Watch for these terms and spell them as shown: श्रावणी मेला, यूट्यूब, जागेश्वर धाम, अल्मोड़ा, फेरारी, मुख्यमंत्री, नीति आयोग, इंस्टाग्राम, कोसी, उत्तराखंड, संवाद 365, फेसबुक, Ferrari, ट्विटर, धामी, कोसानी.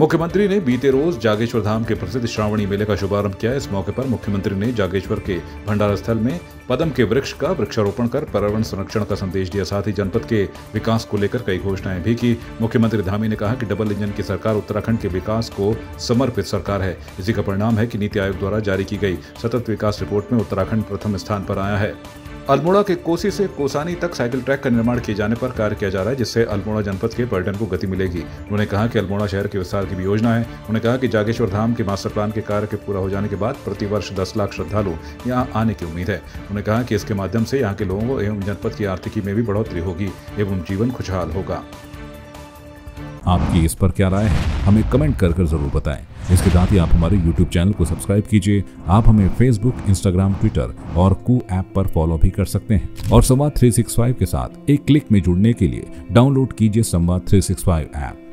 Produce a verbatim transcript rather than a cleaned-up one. मुख्यमंत्री ने बीते रोज जागेश्वर धाम के प्रसिद्ध श्रावणी मेले का शुभारंभ किया। इस मौके पर मुख्यमंत्री ने जागेश्वर के भंडार स्थल में पदम के वृक्ष का वृक्षारोपण कर पर्यावरण संरक्षण का संदेश दिया। साथ ही जनपद के विकास को लेकर कई घोषणाएं भी की। मुख्यमंत्री धामी ने कहा कि डबल इंजन की सरकार उत्तराखंड के विकास को समर्पित सरकार है। इसी का परिणाम है कि नीति आयोग द्वारा जारी की गई सतत विकास रिपोर्ट में उत्तराखंड प्रथम स्थान पर आया है। अल्मोड़ा के कोसी से कोसानी तक साइकिल ट्रैक का निर्माण किए जाने पर कार्य किया जा रहा है, जिससे अल्मोड़ा जनपद के पर्यटन को गति मिलेगी। उन्होंने कहा कि अल्मोड़ा शहर के विस्तार की भी योजना है। उन्होंने कहा कि जागेश्वर धाम के मास्टर प्लान के कार्य के पूरा हो जाने के बाद प्रतिवर्ष दस लाख श्रद्धालु यहां आने की उम्मीद है। उन्होंने कहा कि इसके माध्यम से यहाँ के लोगों एवं जनपद की आर्थिकी में भी बढ़ोतरी होगी एवं जीवन खुशहाल होगा। आपकी इस पर क्या राय है, हमें कमेंट कर कर जरूर बताएं। इसके साथ ही आप हमारे यूट्यूब चैनल को सब्सक्राइब कीजिए। आप हमें फेसबुक, इंस्टाग्राम, ट्विटर और कू ऐप पर फॉलो भी कर सकते हैं। और संवाद तीन सौ पैंसठ के साथ एक क्लिक में जुड़ने के लिए डाउनलोड कीजिए संवाद तीन सौ पैंसठ ऐप।